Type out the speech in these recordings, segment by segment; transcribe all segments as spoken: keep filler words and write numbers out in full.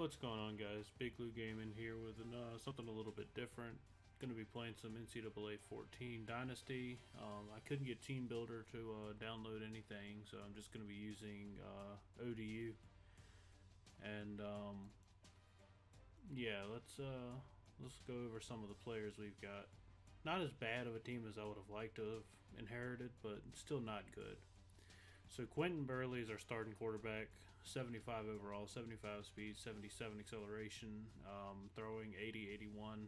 What's going on, guys? Big Lew Gaming here with an, uh, something a little bit different. Going to be playing some N C double A fourteen Dynasty. Um, I couldn't get Team Builder to uh, download anything, so I'm just going to be using uh, O D U. And um, yeah, let's uh, let's go over some of the players we've got. Not as bad of a team as I would have liked to have inherited, but still not good. So Quentin Burley is our starting quarterback, seventy-five overall, seventy-five speed, seventy-seven acceleration, um, throwing eighty, eighty-one.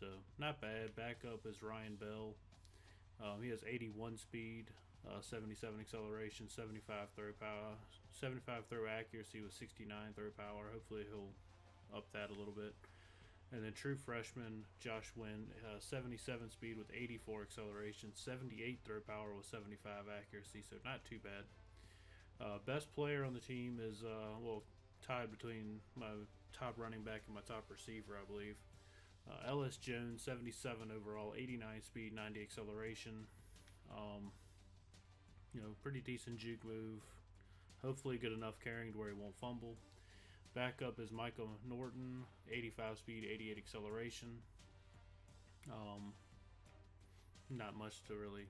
So not bad. Backup is Ryan Bell. Um, he has eighty-one speed, uh, seventy-seven acceleration, seventy-five throw power, seventy-five throw accuracy with sixty-nine throw power. Hopefully he'll up that a little bit. And then true freshman Josh Wynn, uh, seventy-seven speed with eighty-four acceleration, seventy-eight throw power with seventy-five accuracy, so not too bad. Uh, best player on the team is, uh, well, tied between my top running back and my top receiver, I believe. Uh, Ellis Jones, seventy-seven overall, eighty-nine speed, ninety acceleration. Um, you know, pretty decent juke move. Hopefully good enough carrying to where he won't fumble. Backup is Michael Norton, eighty-five speed, eighty-eight acceleration. Um, not much to really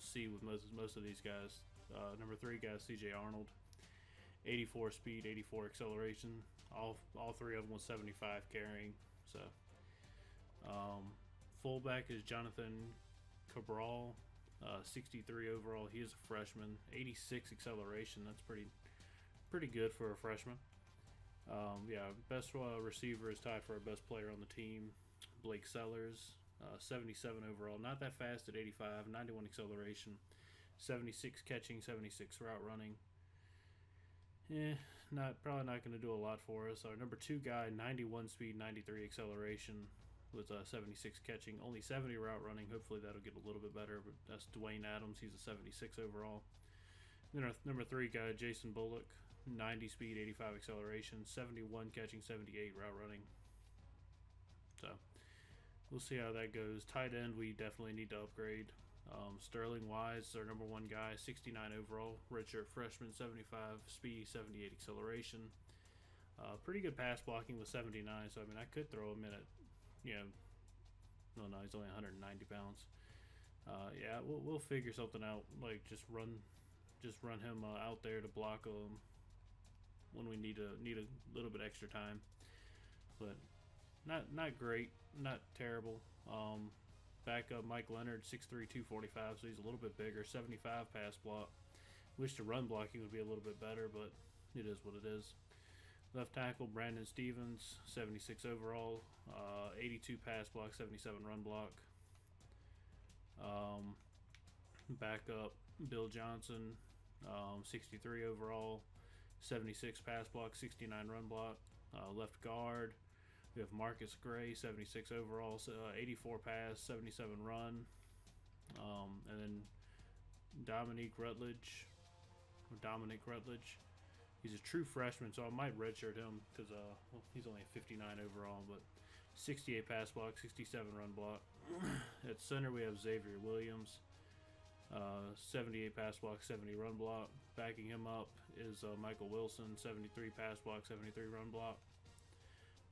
see with most, most of these guys. Uh, number three guy is C J Arnold, eighty-four speed, eighty-four acceleration. All, all three of them with seventy-five carrying. So, um, fullback is Jonathan Cabral, uh, sixty-three overall. He is a freshman, eighty-six acceleration. That's pretty, pretty good for a freshman. Um, yeah, best uh, receiver is tied for our best player on the team, Blake Sellers, uh, seventy-seven overall, not that fast at eighty-five, ninety-one acceleration, seventy-six catching, seventy-six route running. Eh, not probably not going to do a lot for us. Our number two guy, ninety-one speed, ninety-three acceleration, with uh, seventy-six catching, only seventy route running. Hopefully that'll get a little bit better. But that's Dwayne Adams. He's a seventy-six overall. Then our number three guy, Jason Bullock, ninety speed, eighty-five acceleration, seventy-one catching, seventy-eight route running. So we'll see how that goes. Tight end, we definitely need to upgrade. Um, Sterling Wise is our number one guy, sixty-nine overall, redshirt freshman, seventy-five speed, seventy-eight acceleration. Uh, pretty good pass blocking with seventy-nine, so I mean I could throw him in at, you know, no, no, he's only one hundred ninety pounds. Uh, yeah, we'll, we'll figure something out. Like just run. Just run him uh, out there to block him when we need a need a little bit extra time, but not not great, not terrible. Um, backup Mike Leonard, six three, two forty-five, so he's a little bit bigger, seventy-five pass block. Wish the run blocking would be a little bit better, but it is what it is. Left tackle Brandon Stevens, seventy-six overall, uh, eighty-two pass block, seventy-seven run block. Um, backup Bill Johnson, um, sixty-three overall, seventy-six pass block, sixty-nine run block. Uh, left guard, we have Marcus Gray, seventy-six overall, uh, eighty-four pass, seventy-seven run. Um, and then Dominique Rutledge, or Dominic Rutledge. He's a true freshman, so I might redshirt him because uh, well, he's only fifty-nine overall, but sixty-eight pass block, sixty-seven run block. At center, we have Xavier Williams. Uh, seventy-eight pass block, seventy run block. Backing him up is uh, Michael Wilson, seventy-three pass block, seventy-three run block.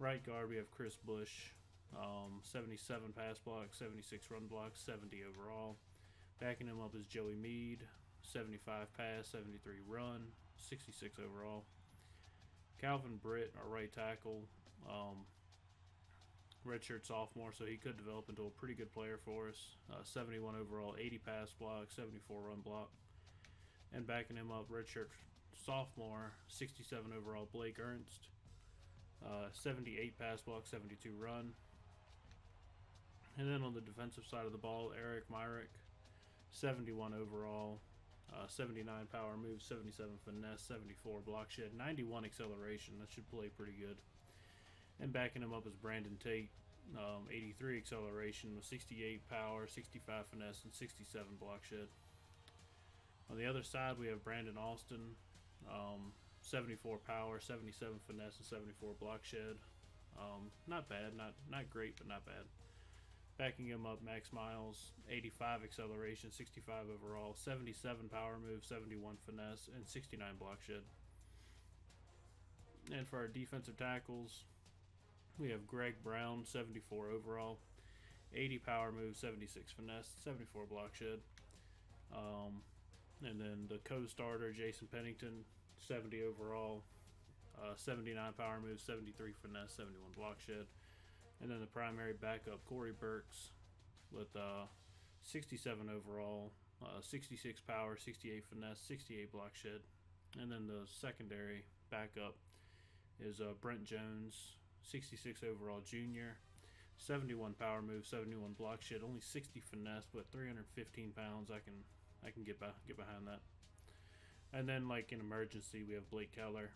Right guard, we have Chris Bush, um, seventy-seven pass block, seventy-six run block, seventy overall. Backing him up is Joey Meade, seventy-five pass, seventy-three run, sixty-six overall. Calvin Britt, our right tackle, um, redshirt sophomore, so he could develop into a pretty good player for us. Uh, seventy-one overall, eighty pass block, seventy-four run block. And backing him up, redshirt sophomore, sixty-seven overall, Blake Ernst, uh, seventy-eight pass block, seventy-two run. And then on the defensive side of the ball, Eric Myrick, seventy-one overall, uh, seventy-nine power move, seventy-seven finesse, seventy-four block shed, ninety-one acceleration. That should play pretty good. And backing him up is Brandon Tate, um, eighty-three acceleration with sixty-eight power, sixty-five finesse, and sixty-seven block shed. On the other side, we have Brandon Austin, um, seventy-four power, seventy-seven finesse, and seventy-four block shed. Um, not bad, not not great, but not bad. Backing him up, Max Miles, eighty-five acceleration, sixty-five overall, seventy-seven power move, seventy-one finesse, and sixty-nine block shed. And for our defensive tackles, we have Greg Brown, seventy-four overall, eighty power move, seventy-six finesse, seventy-four block shed. Um, and then the co-starter, Jason Pennington, seventy overall, uh, seventy-nine power move, seventy-three finesse, seventy-one block shed. And then the primary backup, Corey Burks, with uh, sixty-seven overall, uh, sixty-six power, sixty-eight finesse, sixty-eight block shed. And then the secondary backup is uh, Brent Jones, sixty-six overall junior, seventy-one power move, seventy-one block shed, only sixty finesse, but three hundred fifteen pounds. I can I can get by, get behind that. And then like in emergency, we have Blake Keller,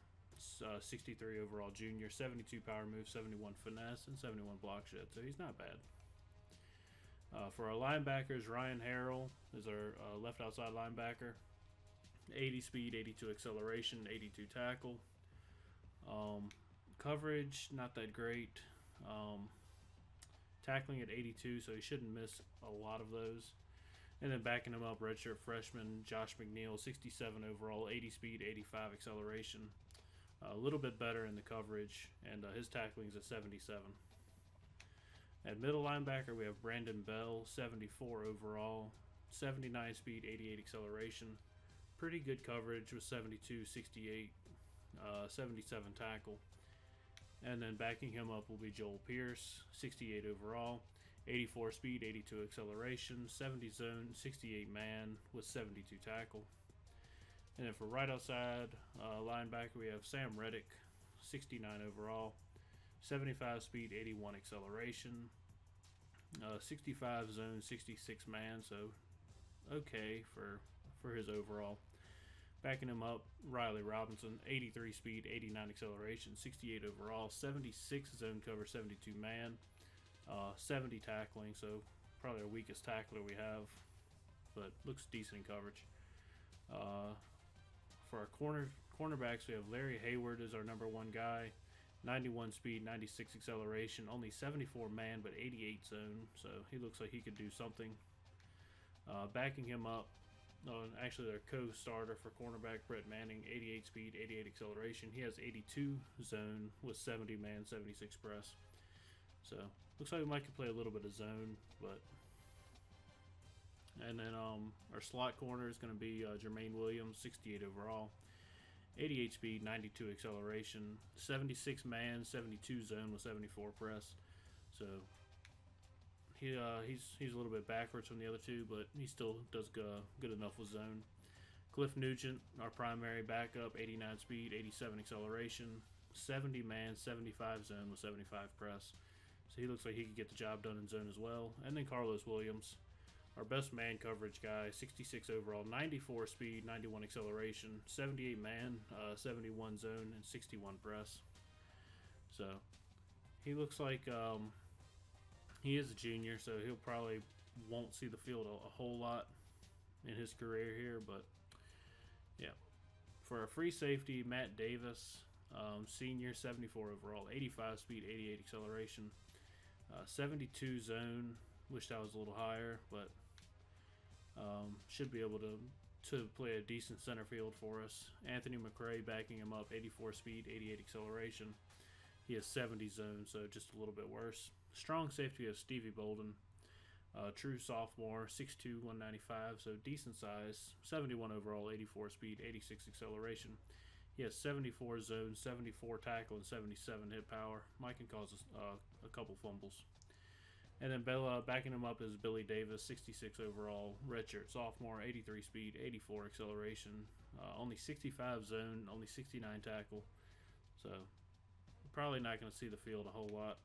uh, sixty-three overall junior, seventy-two power move, seventy-one finesse, and seventy-one block shed. So he's not bad. Uh, for our linebackers, Ryan Harrell is our uh, left outside linebacker, eighty speed, eighty-two acceleration, eighty-two tackle. Um, coverage not that great. Um, tackling at eighty-two, so he shouldn't miss a lot of those. And then backing him up, redshirt freshman Josh McNeil, sixty-seven overall, eighty speed, eighty-five acceleration. A little bit better in the coverage, and uh, his tackling is a seventy-seven. At middle linebacker, we have Brandon Bell, seventy-four overall, seventy-nine speed, eighty-eight acceleration. Pretty good coverage with seventy-two, sixty-eight, uh, seventy-seven tackle. And then backing him up will be Joel Pierce, sixty-eight overall, eighty-four speed, eighty-two acceleration, seventy zone, sixty-eight man with seventy-two tackle. And then for right outside uh, linebacker, we have Sam Reddick, sixty-nine overall, seventy-five speed, eighty-one acceleration, uh, sixty-five zone, sixty-six man, so okay for, for his overall. Backing him up, Riley Robinson, eighty-three speed, eighty-nine acceleration, sixty-eight overall, seventy-six zone cover, seventy-two man, uh, seventy tackling, so probably our weakest tackler we have, but looks decent in coverage. Uh, for our corner cornerbacks, we have Larry Hayward is our number one guy, ninety-one speed, ninety-six acceleration, only seventy-four man, but eighty-eight zone, so he looks like he could do something. Uh, backing him up, no, and actually their co-starter for cornerback, Brett Manning, eighty-eight speed, eighty-eight acceleration. He has eighty-two zone with seventy man, seventy-six press. So looks like we might could play a little bit of zone, but. And then um, our slot corner is going to be uh, Jermaine Williams, sixty-eight overall, eighty-eight speed, ninety-two acceleration, seventy-six man, seventy-two zone with seventy-four press. So. He, uh, he's, he's a little bit backwards from the other two, but he still does go, good enough with zone. Cliff Nugent, our primary backup, eighty-nine speed, eighty-seven acceleration, seventy man, seventy-five zone with seventy-five press. So he looks like he could get the job done in zone as well. And then Carlos Williams, our best man coverage guy, sixty-six overall, ninety-four speed, ninety-one acceleration, seventy-eight man, uh, seventy-one zone, and sixty-one press. So he looks like... Um, He is a junior, so he'll probably won't see the field a, a whole lot in his career here, but yeah. For our free safety, Matt Davis, um, senior, seventy-four overall, eighty-five speed, eighty-eight acceleration, uh, seventy-two zone. Wish that was a little higher, but um, should be able to, to play a decent center field for us. Anthony McCray backing him up, eighty-four speed, eighty-eight acceleration. He has seventy zone, so just a little bit worse. Strong safety of Stevie Bolden, uh, true sophomore, six two, one ninety-five, so decent size, seventy-one overall, eighty-four speed, eighty-six acceleration. He has seventy-four zone, seventy-four tackle, and seventy-seven hit power. Mike can cause uh, a couple fumbles. And then Bella, backing him up is Billy Davis, sixty-six overall, redshirt sophomore, eighty-three speed, eighty-four acceleration, uh, only sixty-five zone, only sixty-nine tackle, so probably not going to see the field a whole lot.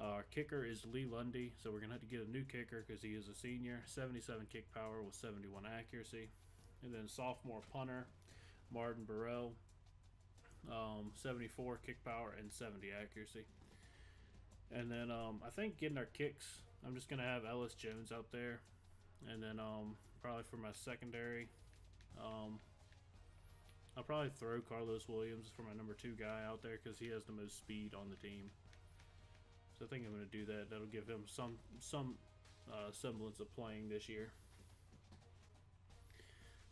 Uh, our kicker is Lee Lundy, so we're going to have to get a new kicker because he is a senior. seventy-seven kick power with seventy-one accuracy. And then sophomore punter, Martin Burrell, um, seventy-four kick power and seventy accuracy. And then um, I think getting our kicks, I'm just going to have Ellis Jones out there. And then um, probably for my secondary, um, I'll probably throw Carlos Williams for my number two guy out there because he has the most speed on the team. So I think I'm going to do that. That'll give him some some uh, semblance of playing this year.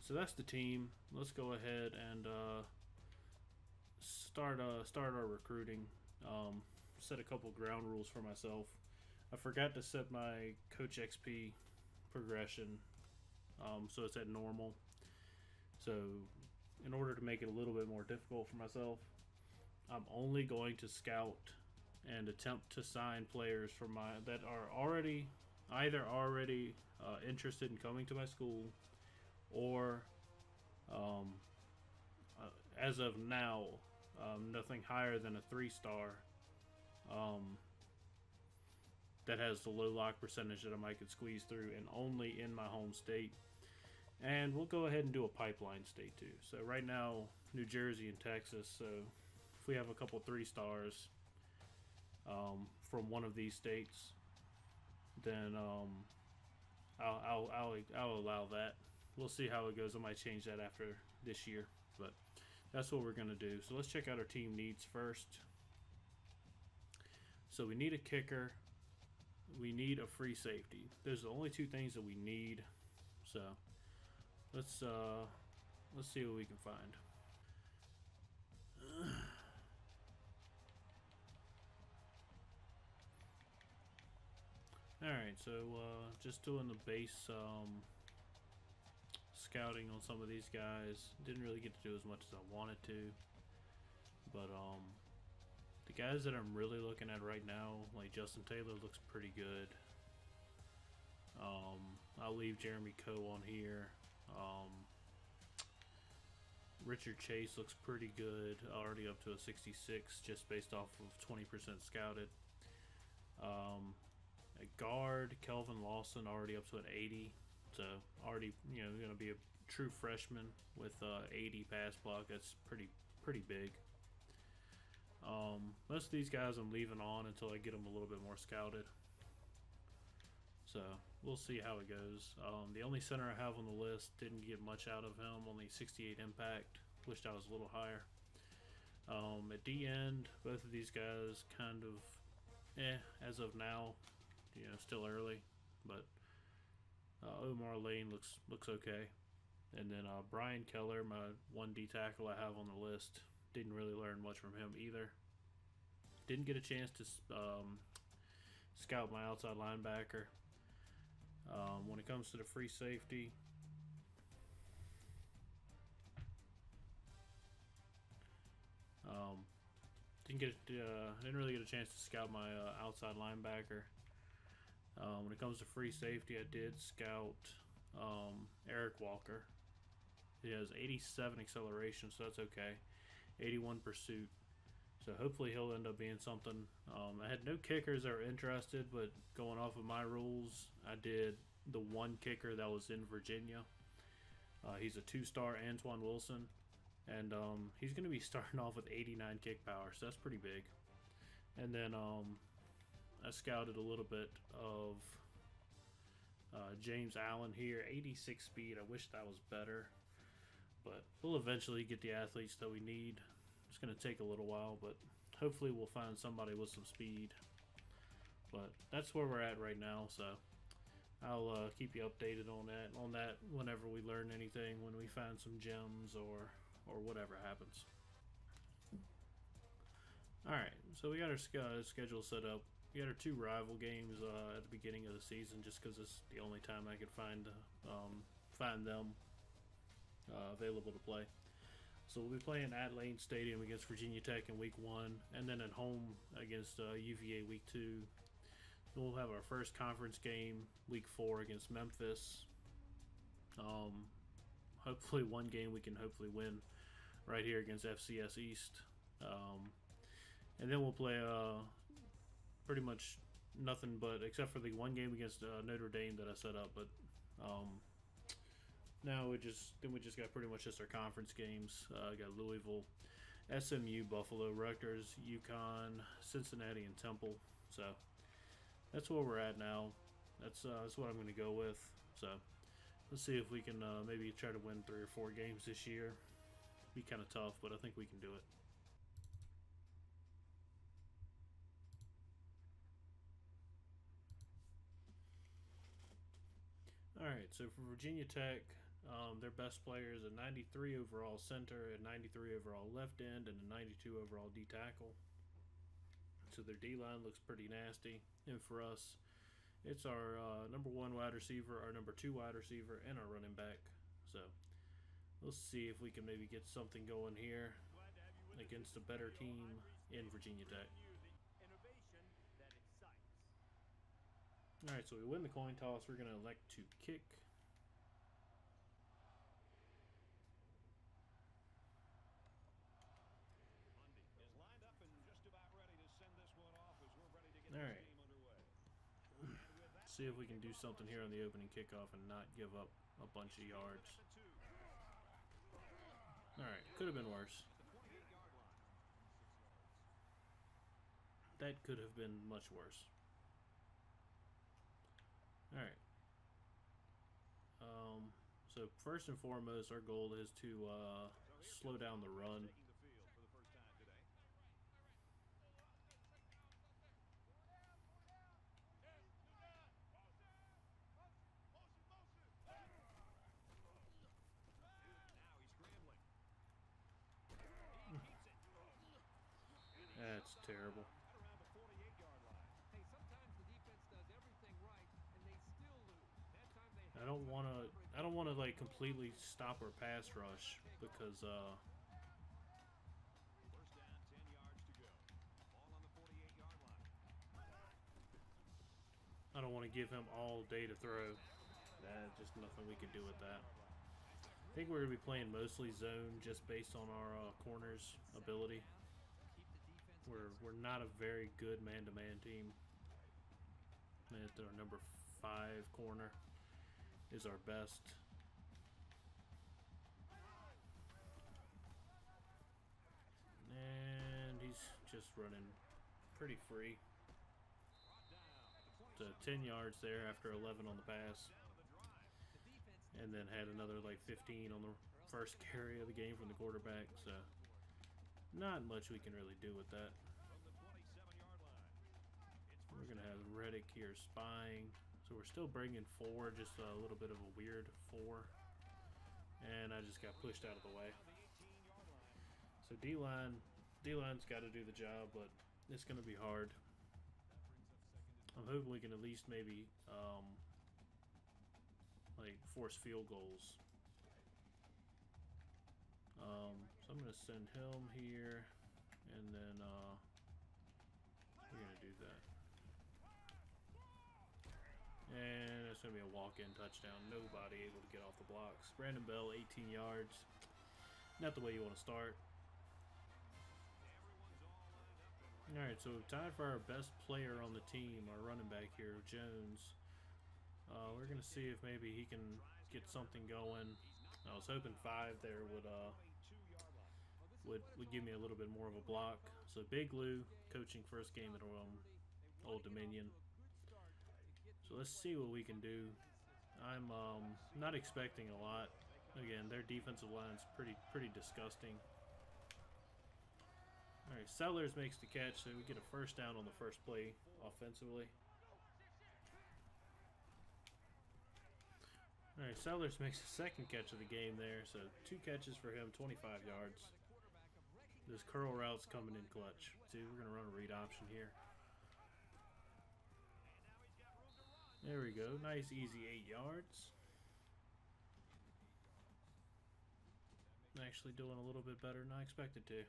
So that's the team. Let's go ahead and uh, start uh start our recruiting. Um, set a couple ground rules for myself. I forgot to set my Coach X P progression, um, so it's at normal. So in order to make it a little bit more difficult for myself, I'm only going to scout and attempt to sign players for my that are already either already uh, interested in coming to my school, or um, uh, as of now, um, nothing higher than a three-star um, that has the low lock percentage that I might could squeeze through, and only in my home state. And we'll go ahead and do a pipeline state too. So right now, New Jersey and Texas. So if we have a couple three stars um, from one of these states, then um, I'll, I'll, I'll, I'll allow that. We'll see how it goes. I might change that after this year, but that's what we're gonna do. So let's check out our team needs first. So we need a kicker. We need a free safety. Those are the only two things that we need. So let's uh let's see what we can find. All right, so uh just doing the base um scouting on some of these guys. Didn't really get to do as much as I wanted to, but um the guys that I'm really looking at right now, like Justin Taylor looks pretty good. Um, I'll leave Jeremy Coe on here. Um, Richard Chase looks pretty good, already up to a sixty-six just based off of twenty percent scouted. Um, a guard, Kelvin Lawson, already up to an eighty, so already, you know, going to be a true freshman with uh, eighty pass block. That's pretty pretty big. Um, most of these guys I'm leaving on until I get them a little bit more scouted. So we'll see how it goes. Um, the only center I have on the list, didn't get much out of him, only sixty-eight impact. Wished I was a little higher. Um, at the end, both of these guys kind of, eh, as of now, you know, still early, but uh, Omar Lane looks looks okay. And then uh, Brian Keller, my one D tackle I have on the list, didn't really learn much from him either. Didn't get a chance to um, scout my outside linebacker. Um, when it comes to the free safety, um, didn't get uh, didn't really get a chance to scout my uh, outside linebacker. Um, when it comes to free safety, I did scout um, Eric Walker. He has eighty-seven acceleration, so that's okay. eighty-one pursuit. So hopefully he'll end up being something. Um, I had no kickers that were interested, but going off of my rules, I did the one kicker that was in Virginia. Uh, he's a two-star, Antoine Wilson, and um, he's going to be starting off with eighty-nine kick power, so that's pretty big. And then um, I scouted a little bit of uh, James Allen here, eighty-six speed. I wish that was better, but we'll eventually get the athletes that we need. It's going to take a little while, but hopefully we'll find somebody with some speed. But that's where we're at right now, so I'll uh, keep you updated on that on that whenever we learn anything, when we find some gems or or whatever happens. All right, so we got our schedule set up. We got our two rival games uh, at the beginning of the season, just because it's the only time I could find um, find them uh, available to play. So we'll be playing at Lane Stadium against Virginia Tech in week one, and then at home against uh, U V A week two. Then we'll have our first conference game week four against Memphis. Um, hopefully one game we can hopefully win right here against F C S East. Um, and then we'll play uh, pretty much nothing but, except for the one game against uh, Notre Dame that I set up, but um, Now we just then we just got pretty much just our conference games. Uh, got Louisville, S M U, Buffalo, Rutgers, UConn, Cincinnati, and Temple. So that's where we're at now. That's uh, that's what I'm going to go with. So let's see if we can uh, maybe try to win three or four games this year. It'll be kind of tough, but I think we can do it. All right, so for Virginia Tech. Um, their best player is a ninety-three overall center, a ninety-three overall left end, and a ninety-two overall D tackle. So their D line looks pretty nasty. And for us, it's our uh, number one wide receiver, our number two wide receiver, and our running back. So we'll see if we can maybe get something going here against a better team in Virginia Tech. All right, so we win the coin toss. We're going to elect to kick. All right. See if we can do something here on the opening kickoff and not give up a bunch of yards. All right, could have been worse. That could have been much worse. All right. Um, so first and foremost, our goal is to uh, slow down the run. That's terrible. I don't want to. I don't want to like completely stop our pass rush because uh, I don't want to give him all day to throw. That's just nothing we could do with that. I think we're gonna be playing mostly zone just based on our uh, corners' ability. We're, we're not a very good man-to-man team. And our number five corner is our best. And he's just running pretty free. So ten yards there after eleven on the pass. And then had another like fifteen on the first carry of the game from the quarterback. So not much we can really do with that. We're going to have Reddick here spying. So we're still bringing four, just a little bit of a weird four. And I just got pushed out of the way. So D-line, D-line's got to do the job, but it's going to be hard. I'm hoping we can at least maybe um, like force field goals. Um, so I'm going to send him here, and then uh, we're going to do that. And it's going to be a walk-in touchdown. Nobody able to get off the blocks. Brandon Bell, eighteen yards. Not the way you want to start. Alright, so tied for our best player on the team, our running back here, Jones. Uh, we're going to see if maybe he can get something going. I was hoping five there would uh, would would give me a little bit more of a block. So Big Lew coaching first game at um, Old Dominion. So let's see what we can do. I'm um, not expecting a lot. Again, their defensive line's pretty pretty disgusting. All right, Sellers makes the catch, so we get a first down on the first play offensively. All right, Sellers makes the second catch of the game there, so two catches for him, twenty-five yards. This curl route's coming in clutch. See, we're going to run a read option here. There we go. Nice, easy eight yards. Actually doing a little bit better than I expected to.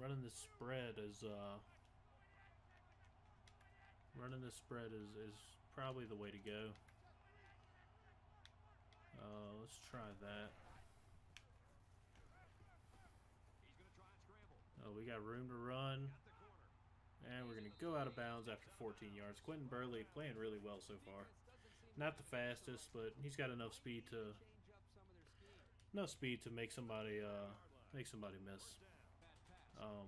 Running the spread is... Uh, running this spread is... is probably the way to go. Uh, let's try that. Oh, we got room to run. And we're going to go out of bounds after fourteen yards. Quentin Burley playing really well so far. Not the fastest, but he's got enough speed to enough speed to make somebody uh, make somebody miss. Um,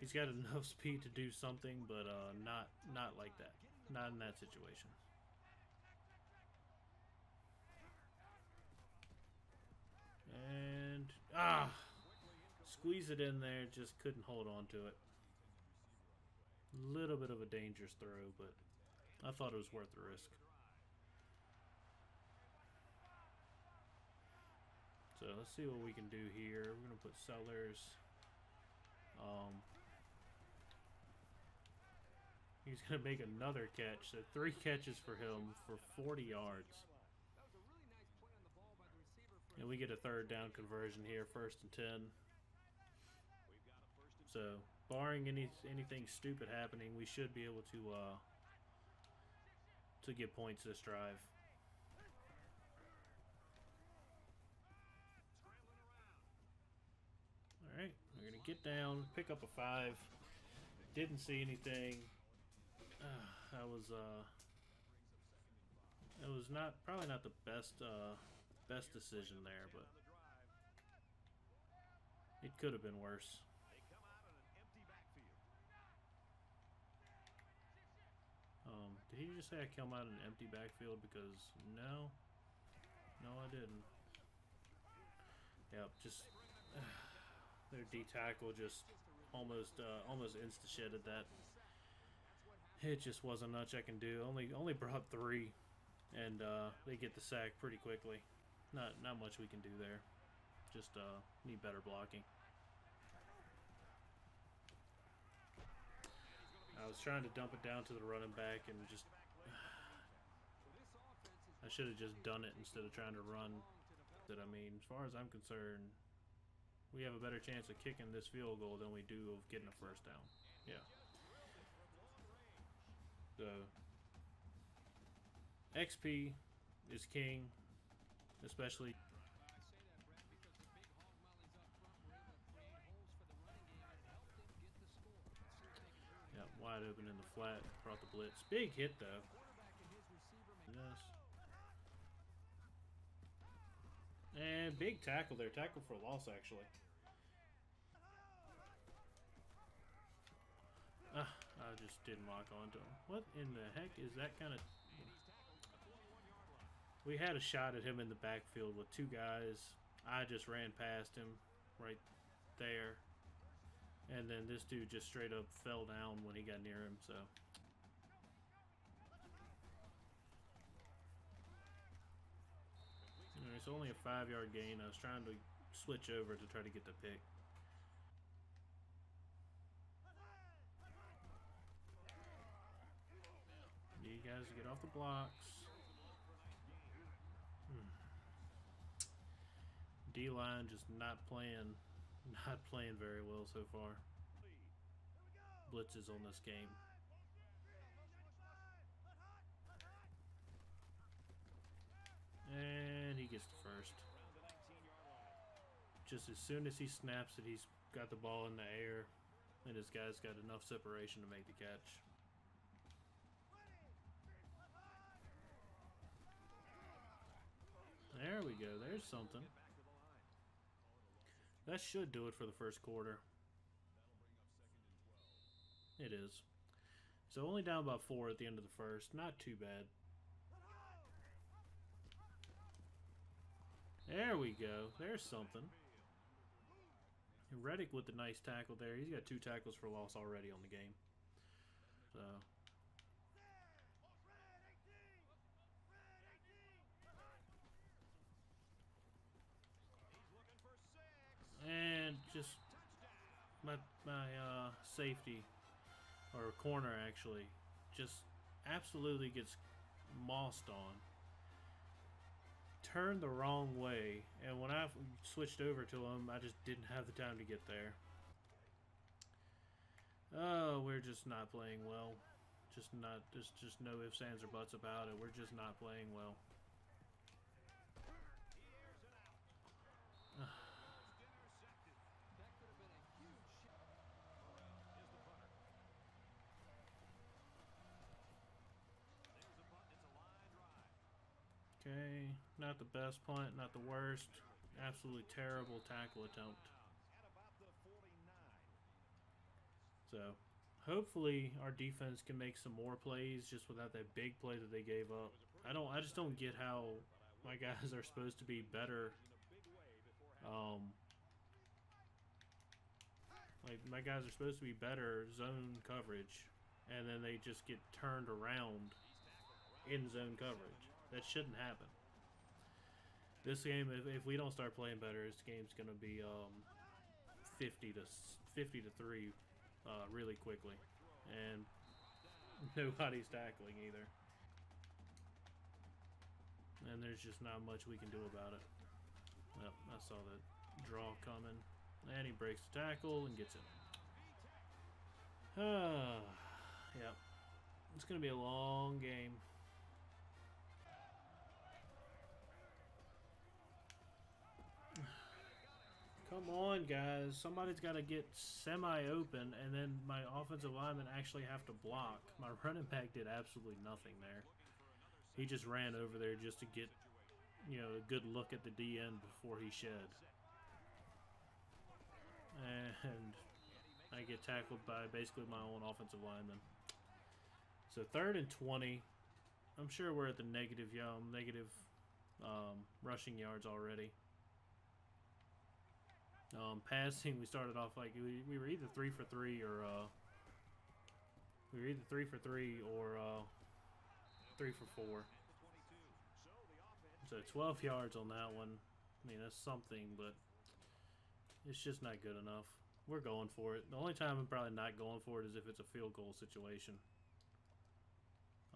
he's got enough speed to do something, but uh, not not like that. Not in that situation. And, ah! Squeeze it in there, just couldn't hold on to it. Little bit of a dangerous throw, but I thought it was worth the risk. So let's see what we can do here. We're gonna put Sellers. Um, he's gonna make another catch. So three catches for him for forty yards. And we get a third down conversion here, first and ten. So barring any anything stupid happening, we should be able to uh, to get points this drive. All right, we're gonna get down, pick up a five. Didn't see anything. Uh, I was uh, it was not probably not the best uh, best decision there, but it could have been worse. Um, did he just say I come out in an empty backfield? Because no, no, I didn't. Yep, just uh, their D tackle just almost uh, almost insta shedded that. It just wasn't much I can do. Only only brought three, and uh, they get the sack pretty quickly. Not not much we can do there. Just uh, need better blocking. I was trying to dump it down to the running back and just I should have just done it instead of trying to run. That I mean, as far as I'm concerned, we have a better chance of kicking this field goal than we do of getting a first down. Yeah. So X P is king, especially. Yeah, wide open in the flat, brought the blitz. Big hit though. Yes. And big tackle there, tackle for a loss actually. Ah, I just didn't lock onto him. What in the heck is that kind of... We had a shot at him in the backfield with two guys. I just ran past him right there. And then this dude just straight up fell down when he got near him, so. You know, it's only a five yard gain. I was trying to switch over to try to get the pick. You guys get off the blocks. Hmm. D-line just not playing. Not playing very well so far. Blitzes on this game. And he gets the first. Just as soon as he snaps it, he's got the ball in the air, and his guy's got enough separation to make the catch. There we go. There's something. That should do it for the first quarter. It is. So only down by four at the end of the first. Not too bad. There we go. There's something. And Reddick with the nice tackle there. He's got two tackles for loss already on the game. So. And just my my uh, safety or corner actually just absolutely gets mossed on. Turned the wrong way, and when I switched over to him, I just didn't have the time to get there. Oh, we're just not playing well. Just not. There's just no ifs, ands, or buts about it. We're just not playing well. Uh. Okay, not the best punt, not the worst. Absolutely terrible tackle attempt. So, hopefully our defense can make some more plays just without that big play that they gave up. I don't, I just don't get how my guys are supposed to be better. Um, like my guys are supposed to be better zone coverage, and then they just get turned around in zone coverage. That shouldn't happen. This game, if, if we don't start playing better, this game's gonna be um, fifty to three uh, really quickly, and nobody's tackling either. And there's just not much we can do about it. Well, I saw that draw coming, and he breaks the tackle and gets it. Ah, yeah, it's gonna be a long game. Come on, guys. Somebody's got to get semi-open, and then my offensive linemen actually have to block. My running back did absolutely nothing there. He just ran over there just to get, you know, a good look at the D N before he shed. And I get tackled by basically my own offensive lineman. So third and twenty. I'm sure we're at the negative, um, negative um, rushing yards already. Um, passing, we started off like we, we were either three for three or uh, we were either three for three or uh, three for four. So twelve yards on that one. I mean, that's something, but it's just not good enough. We're going for it. The only time I'm probably not going for it is if it's a field goal situation,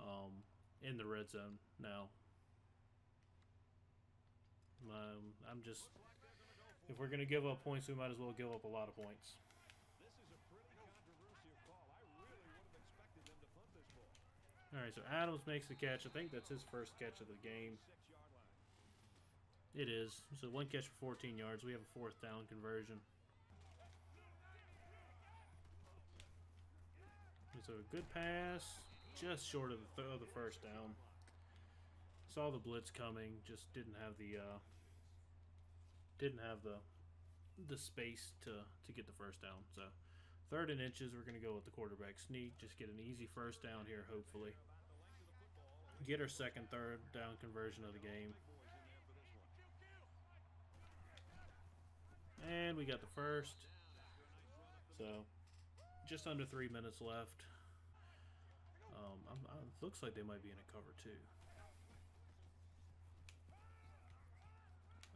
um, in the red zone. Now, um, I'm just. If we're going to give up points, we might as well give up a lot of points. All right, so Adams makes the catch. I think that's his first catch of the game. It is. So one catch for fourteen yards. We have a fourth down conversion. So a good pass, just short of the, th of the first down. Saw the blitz coming, just didn't have the... Uh, Didn't have the the space to, to get the first down. So third and inches, we're going to go with the quarterback sneak. Just get an easy first down here, hopefully. Get our second third down conversion of the game. And we got the first. So just under three minutes left. Um, I'm, I'm, looks like they might be in a cover two.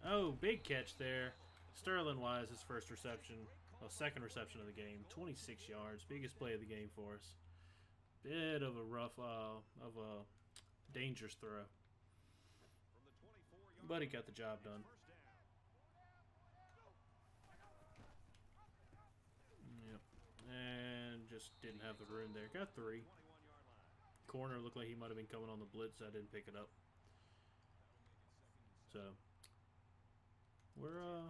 Oh, big catch there. Sterling Wise, his first reception, well, second reception of the game, twenty-six yards, biggest play of the game for us. Bit of a rough, uh, of a dangerous throw, but he got the job done. Yep, and just didn't have the room there. Got three. Corner looked like he might have been coming on the blitz. I didn't pick it up. So. We're uh,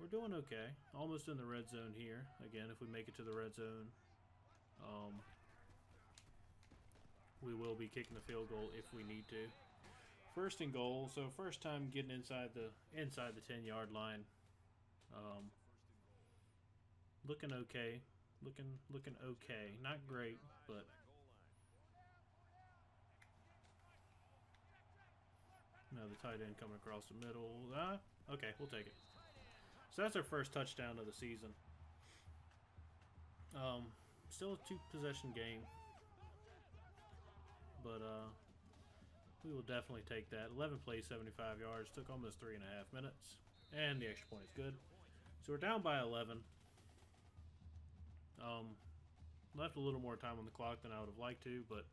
we're doing okay. Almost in the red zone here. Again, if we make it to the red zone, um, we will be kicking the field goal if we need to. First and goal. So first time getting inside the inside the ten-yard line. Um, looking okay. Looking looking okay. Not great, but. Now the tight end coming across the middle. Ah, okay, we'll take it. So that's our first touchdown of the season. Um, still a two-possession game. But uh, we will definitely take that. eleven plays, seventy-five yards. Took almost three and a half minutes. And the extra point is good. So we're down by eleven. Um, left a little more time on the clock than I would have liked to, but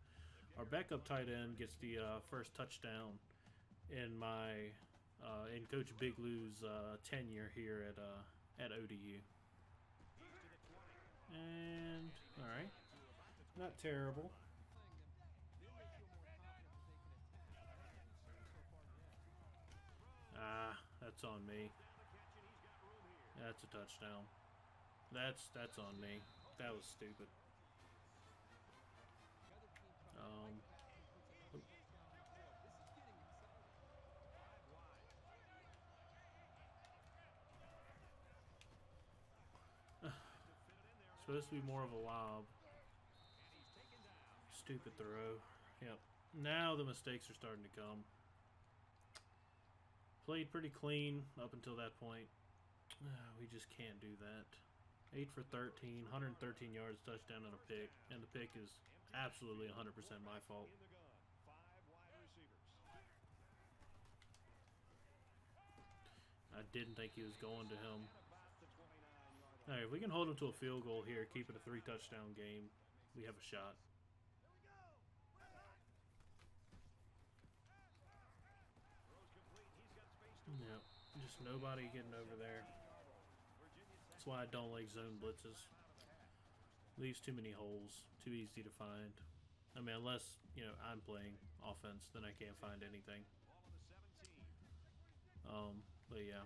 our backup tight end gets the uh, first touchdown in my uh, in Coach Big Lew's uh, tenure here at uh, at O D U. And all right, not terrible. Ah, that's on me. That's a touchdown. That's that's on me. That was stupid. Um. Supposed to be more of a lob. Stupid throw. Yep. Now the mistakes are starting to come. Played pretty clean up until that point. Oh, we just can't do that. eight for thirteen, one hundred thirteen yards, touchdown and a pick. And the pick is absolutely one hundred percent my fault. I didn't think he was going to him. All right, if we can hold him to a field goal here, keep it a three-touchdown game, we have a shot. Yep, just nobody getting over there. That's why I don't like zone blitzes. Leaves too many holes, too easy to find. I mean, unless, you know, I'm playing offense, then I can't find anything. Um, but yeah.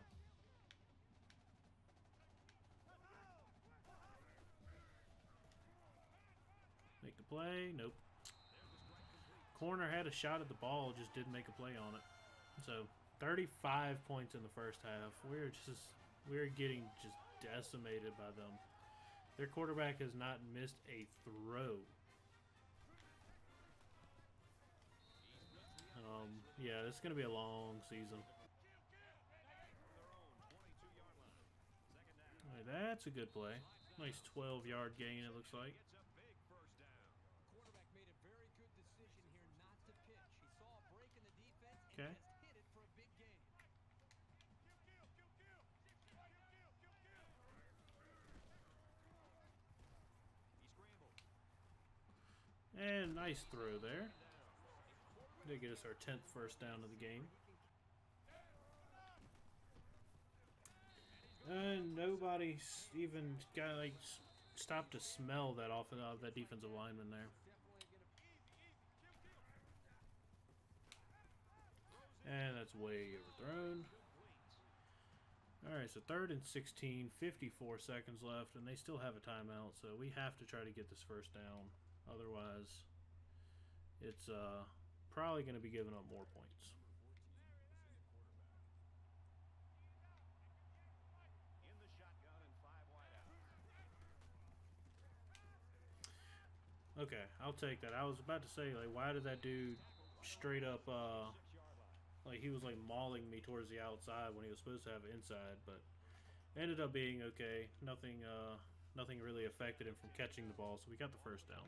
Make the play? Nope. Corner had a shot at the ball, just didn't make a play on it. So, thirty-five points in the first half. We're just, we're getting just decimated by them. Their quarterback has not missed a throw. Um, yeah, this is going to be a long season. All right, that's a good play. Nice twelve-yard gain, it looks like. Okay. And nice throw there. They get us our tenth first down of the game. And nobody's even got like stopped to smell that off of that defensive lineman there. And that's way overthrown. Alright, so third and sixteen, fifty-four seconds left, and they still have a timeout, so we have to try to get this first down. Otherwise, it's uh, probably going to be giving up more points. Okay, I'll take that. I was about to say, like, why did that dude straight up, uh, like, he was, like, mauling me towards the outside when he was supposed to have inside, but ended up being okay. Nothing, uh... Nothing really affected him from catching the ball, so we got the first down.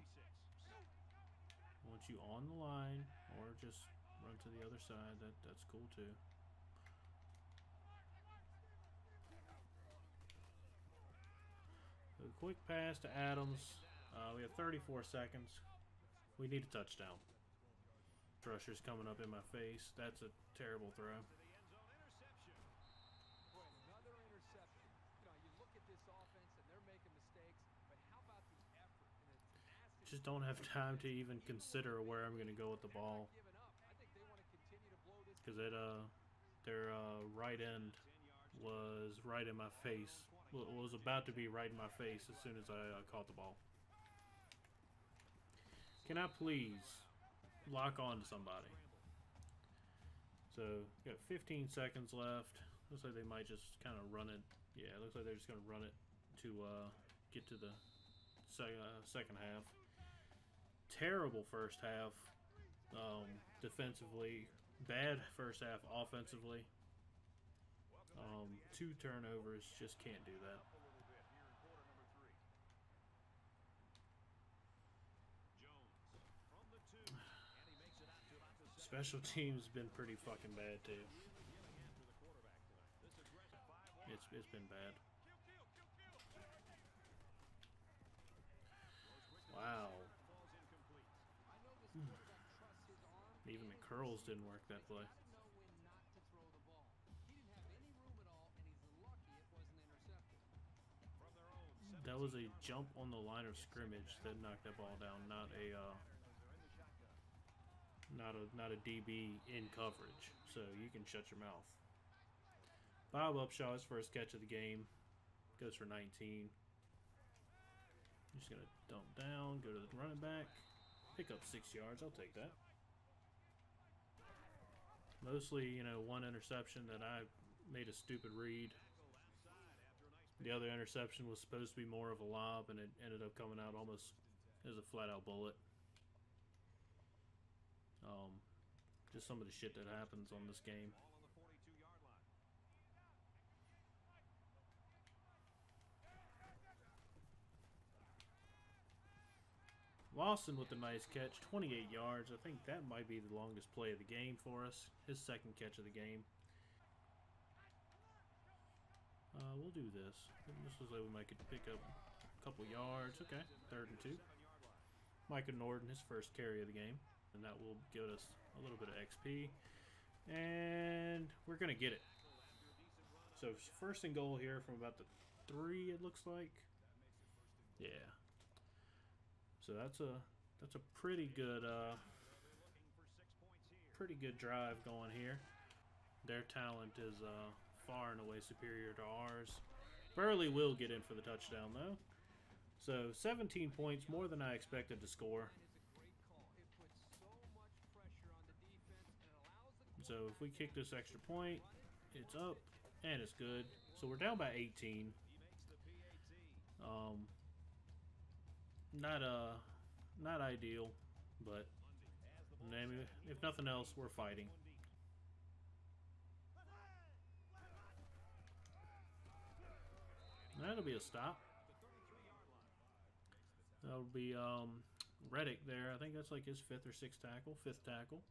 Once you on the line, or just run to the other side, that, that's cool too. A quick pass to Adams. Uh, we have thirty-four seconds. We need a touchdown. Rusher's coming up in my face. That's a terrible throw. Just don't have time to even consider where I'm going to go with the ball, because it uh, their uh, right end was right in my face. Well, it was about to be right in my face as soon as I uh, caught the ball. Can I please lock on to somebody? So we got fifteen seconds left. Looks like they might just kind of run it. Yeah, it looks like they're just going to run it to uh, get to the se uh, second half. Terrible first half um, defensively, bad first half offensively. Um, two turnovers, just can't do that. Special teams been pretty fucking bad too. It's it's been bad. Wow. Even the curls didn't work that play. That was a jump on the line of scrimmage that knocked that ball down, not a uh, not a not a D B in coverage. So you can shut your mouth. Bob Upshaw, his first catch of the game, goes for nineteen. I'm just gonna dump down, go to the running back, pick up six yards. I'll take that. Mostly, you know, one interception that I made a stupid read. The other interception was supposed to be more of a lob, and it ended up coming out almost as a flat-out bullet. Um, just some of the shit that happens on this game. Lawson with a nice catch, twenty-eight yards. I think that might be the longest play of the game for us. His second catch of the game. Uh, we'll do this. This is like when I could pick up a couple yards. Okay, third and two. Micah Norton, his first carry of the game. And that will give us a little bit of X P. And we're going to get it. So first and goal here from about the three, it looks like. Yeah. So that's a that's a pretty good uh, pretty good drive going here. Their talent is uh, far and away superior to ours. Burley will get in for the touchdown though. So seventeen points, more than I expected to score. So if we kick this extra point, it's up and it's good. So we're down by eighteen. Um, not uh, not ideal, but I mean, if nothing else, we're fighting. That'll be a stop. That'll be um, Reddick there. I think that's like his fifth or sixth tackle. Fifth tackle.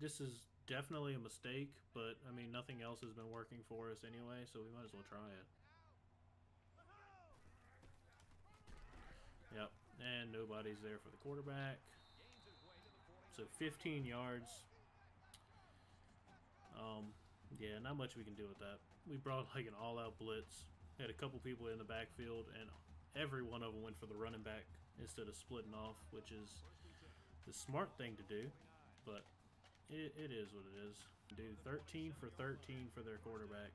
This is definitely a mistake, but I mean, nothing else has been working for us anyway, so we might as well try it. Yep, and nobody's there for the quarterback. So fifteen yards. Um, yeah, not much we can do with that. We brought like an all-out blitz. We had a couple people in the backfield, and every one of them went for the running back instead of splitting off, which is the smart thing to do, but It, it is what it is. Dude, thirteen for thirteen for their quarterback.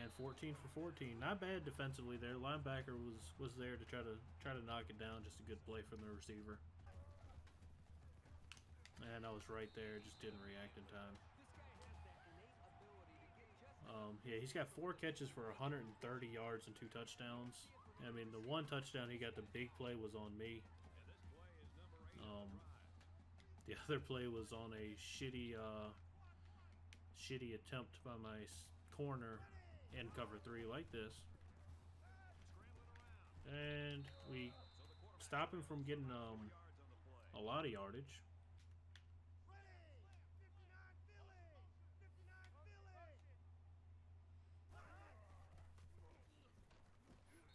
And fourteen for fourteen. Not bad defensively there. Linebacker was was there to try to try to knock it down. Just a good play from the receiver. And I was right there. Just didn't react in time. Um, yeah, he's got four catches for one hundred thirty yards and two touchdowns. I mean, the one touchdown he got, the big play, was on me. Um, the other play was on a shitty, uh, shitty attempt by my corner in cover three like this. And we stop him from getting um, a lot of yardage.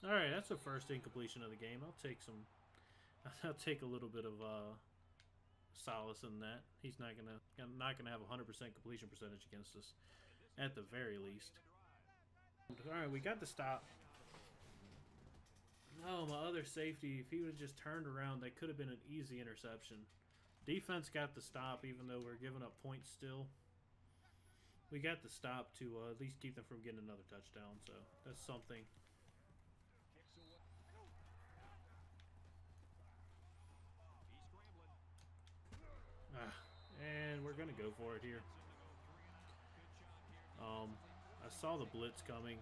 All right, that's the first incompletion of the game. I'll take some. I'll take a little bit of uh, solace in that. He's not gonna not gonna have a hundred percent completion percentage against us, at the very least. All right, we got the stop. Oh, my other safety. If he would have just turned around, that could have been an easy interception. Defense got the stop, even though we're giving up points still. We got the stop to uh, at least keep them from getting another touchdown. So that's something. Ah, and we're gonna go for it here. Um, I saw the blitz coming.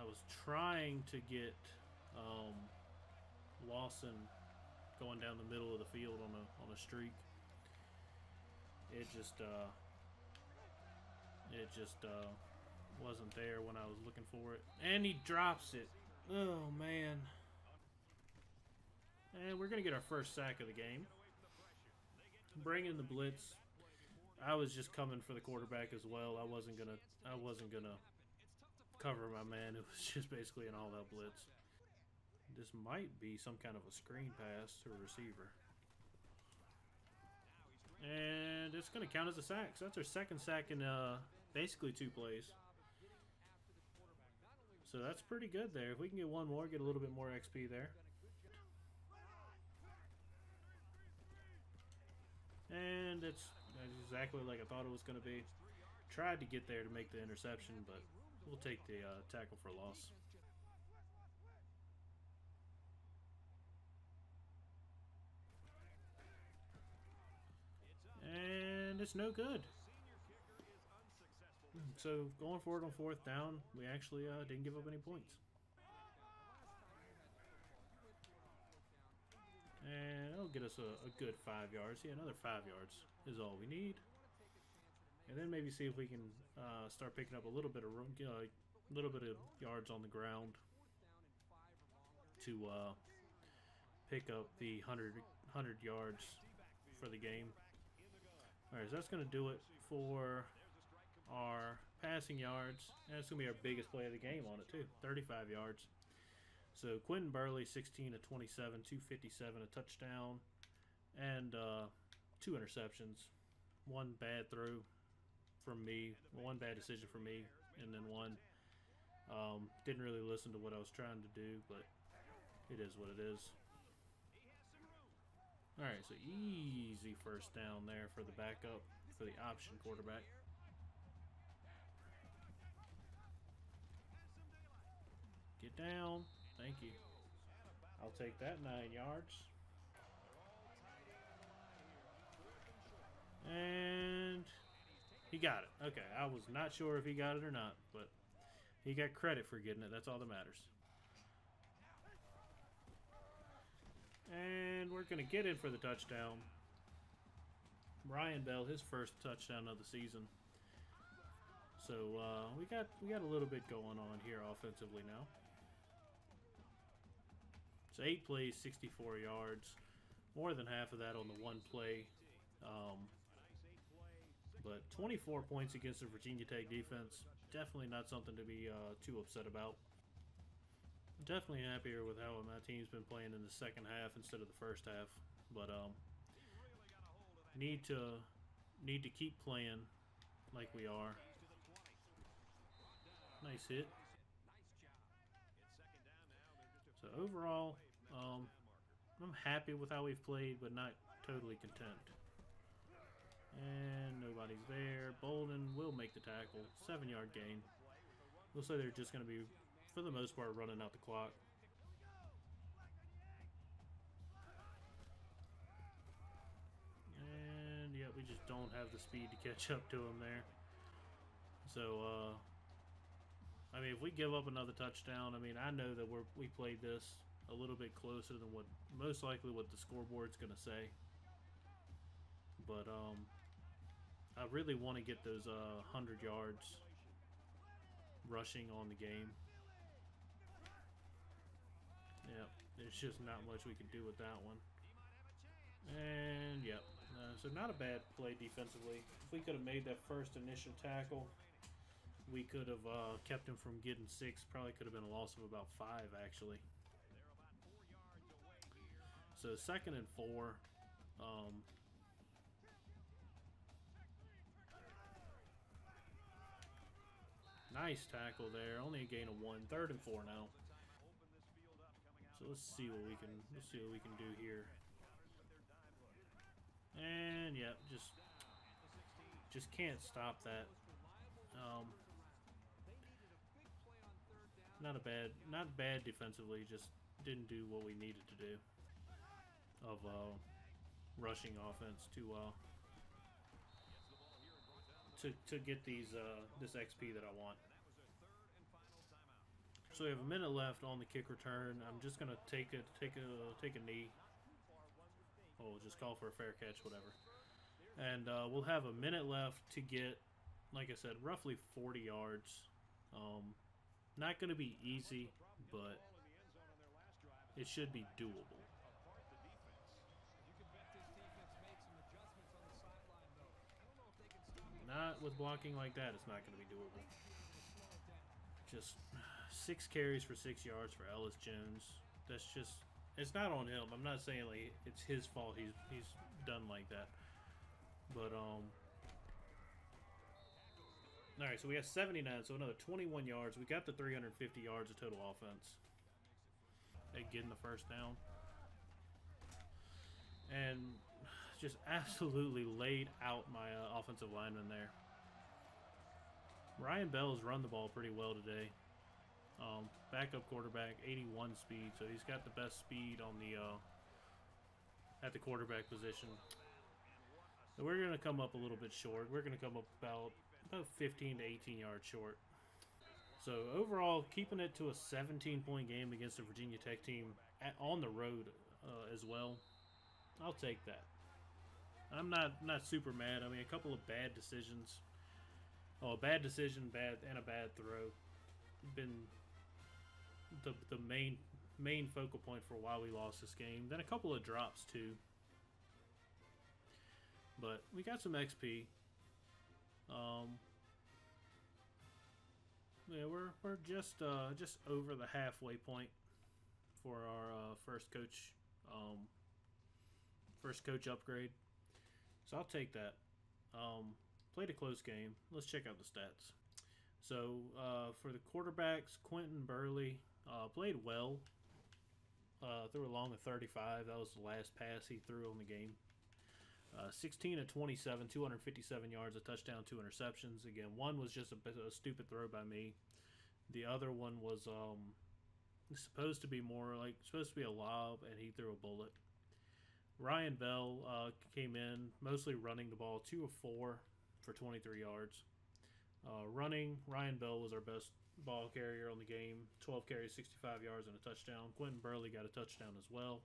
I was trying to get um, Lawson going down the middle of the field on a on a streak. It just uh, it just uh, wasn't there when I was looking for it, and he drops it. Oh man! And we're gonna get our first sack of the game. Bring in the blitz. I was just coming for the quarterback as well. I wasn't gonna I wasn't gonna cover my man. It was just basically an all-out blitz. This might be some kind of a screen pass to a receiver. And it's gonna count as a sack. So that's our second sack in uh basically two plays. So that's pretty good there. If we can get one more, get a little bit more X P there. And it's exactly like I thought it was going to be. Tried to get there to make the interception, but we'll take the uh, tackle for loss. And it's no good. So going forward on fourth down, we actually uh, didn't give up any points. And that'll get us a, a good five yards. Yeah, another five yards is all we need. And then maybe see if we can uh, start picking up a little bit of room, uh, little bit of yards on the ground to uh, pick up the hundred one hundred yards for the game. All right, so that's going to do it for our passing yards. And it's going to be our biggest play of the game on it, too, thirty-five yards. So Quentin Burley, sixteen of twenty-seven, two fifty-seven, a touchdown, and uh, two interceptions. One bad throw from me, one bad decision from me, and then one. Um, didn't really listen to what I was trying to do, but it is what it is. All right, so easy first down there for the backup, for the option quarterback. Get down. Thank you. I'll take that nine yards. And he got it. Okay, I was not sure if he got it or not, but he got credit for getting it. That's all that matters. And we're going to get in for the touchdown. Ryan Bell, his first touchdown of the season. So uh, we got we got a little bit going on here offensively now. So eight plays, sixty-four yards. More than half of that on the one play. Um, but twenty-four points against the Virginia Tech defense. Definitely not something to be uh, too upset about. Definitely happier with how my team's been playing in the second half instead of the first half. But um, need to need to keep playing like we are. Nice hit. So overall, um, I'm happy with how we've played, but not totally content. And nobody's there. Bolden will make the tackle. Seven-yard gain. Looks like they're just going to be, for the most part, running out the clock. And, yeah, we just don't have the speed to catch up to them there. So, uh, I mean, if we give up another touchdown, I mean, I know that we're, we played this a little bit closer than what, most likely what the scoreboard's going to say. But, um, I really want to get those uh, one hundred yards rushing on the game. Yep, there's just not much we can do with that one. And, yep, uh, so not a bad play defensively. If we could have made that first initial tackle, we could have uh, kept him from getting six. Probably could have been a loss of about five, actually. So, second and four. Um... Nice tackle there. Only a gain of one. Third and four now. So let's see what we can. Let's see what we can do here. And yeah, just just can't stop that. Um, not a bad, not bad defensively. Just didn't do what we needed to do. Of uh, rushing offense to. Uh, To, to get these uh, this X P that I want. So we have a minute left on the kick return. I'm just gonna take a take a take a knee. Oh, we'll just call for a fair catch, whatever. And uh, we'll have a minute left to get, like I said, roughly forty yards. Um, not gonna be easy, but it should be doable. Not with blocking like that, it's not going to be doable. Just six carries for six yards for Ellis Jones. That's just, it's not on him. I'm not saying like it's his fault he's he's done like that. But, um, all right, so we have seventy-nine, so another twenty-one yards. We got the three hundred fifty yards of total offense. And getting the first down. And just absolutely laid out my uh, offensive lineman there. Ryan Bell's run the ball pretty well today. Um, backup quarterback, eighty-one speed, so he's got the best speed on the uh, at the quarterback position. So we're going to come up a little bit short. We're going to come up about, about fifteen to eighteen yards short. So overall, keeping it to a seventeen-point game against the Virginia Tech team at, on the road uh, as well. I'll take that. I'm not not super mad. I mean, a couple of bad decisions. Oh, a bad decision, bad and a bad throw. Been the the main main focal point for why we lost this game. Then a couple of drops too. But we got some X P. Um, yeah, we're we're just uh, just over the halfway point for our uh, first coach um, first coach upgrade. So I'll take that. Um, played a close game. Let's check out the stats. So uh, for the quarterbacks, Quentin Burley uh, played well. Uh, threw a long of thirty-five. That was the last pass he threw on the game. Uh, sixteen of twenty-seven, two hundred fifty-seven yards, a touchdown, two interceptions. Again, one was just a, a stupid throw by me. The other one was um, supposed to be more like supposed to be a lob, and he threw a bullet. Ryan Bell uh, came in mostly running the ball, two of four for twenty-three yards. Uh, running, Ryan Bell was our best ball carrier on the game. twelve carries, sixty-five yards, and a touchdown. Quentin Burley got a touchdown as well.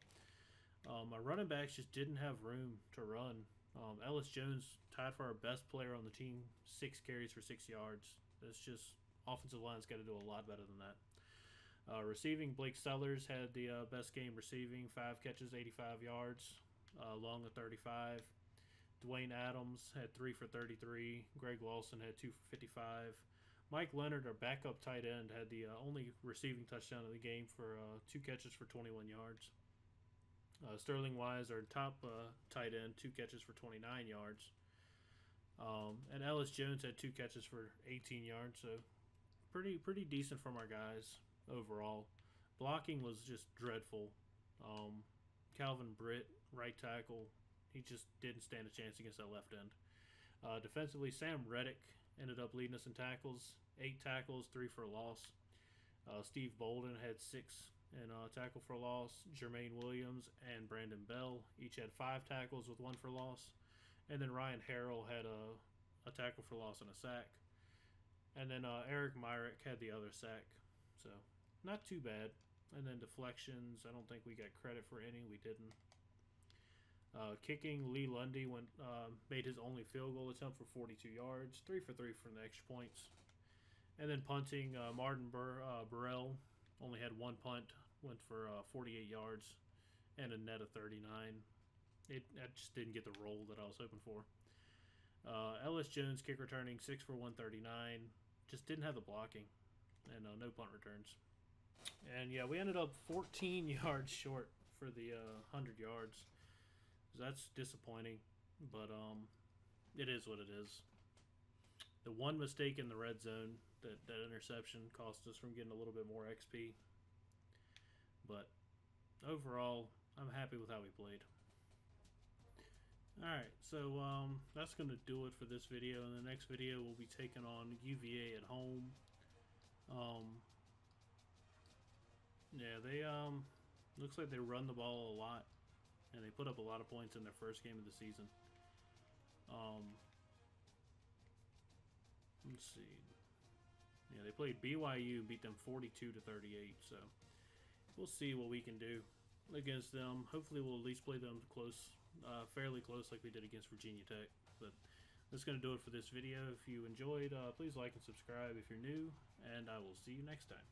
Um, our running backs just didn't have room to run. Um, Ellis Jones tied for our best player on the team, six carries for six yards. That's just offensive line's got to do a lot better than that. Uh, receiving, Blake Sellers had the uh, best game receiving, five catches, eighty-five yards, uh, long of thirty-five. Dwayne Adams had three for thirty-three. Greg Lawson had two for fifty-five. Mike Leonard, our backup tight end, had the uh, only receiving touchdown of the game for uh, two catches for twenty-one yards. Uh, Sterling Wise, our top uh, tight end, two catches for twenty-nine yards. Um, and Ellis Jones had two catches for eighteen yards, so pretty pretty decent from our guys overall. Blocking was just dreadful. Um, Calvin Britt, right tackle, he just didn't stand a chance against that left end. Uh, defensively, Sam Reddick ended up leading us in tackles, eight tackles, three for a loss. Uh, Steve Bolden had six and uh, tackle for loss. Jermaine Williams and Brandon Bell each had five tackles with one for loss. And then Ryan Harrell had a, a tackle for loss and a sack. And then uh, Eric Myrick had the other sack. So not too bad. And then deflections, I don't think we got credit for any. We didn't. Uh, kicking, Lee Lundy went, uh, made his only field goal attempt for forty-two yards, three for three for extra points. And then punting, uh, Martin Bur uh, Burrell only had one punt, went for uh, forty-eight yards and a net of thirty-nine. It, it just didn't get the roll that I was hoping for. Uh, Ellis Jones kick returning, six for one thirty-nine. Just didn't have the blocking and uh, no punt returns. And yeah, we ended up fourteen yards short for the uh, one hundred yards. That's disappointing, but um, it is what it is. The one mistake in the red zone, that, that interception, cost us from getting a little bit more X P. But overall, I'm happy with how we played. Alright, so um, that's going to do it for this video. In the next video, we'll be taking on U V A at home. Um, yeah, they um, looks like they run the ball a lot. And they put up a lot of points in their first game of the season. Um, let's see. Yeah, they played B Y U and beat them forty-two to thirty-eight. So we'll see what we can do against them. Hopefully, we'll at least play them close, uh, fairly close, like we did against Virginia Tech. But that's going to do it for this video. If you enjoyed, uh, please like and subscribe if you're new, and I will see you next time.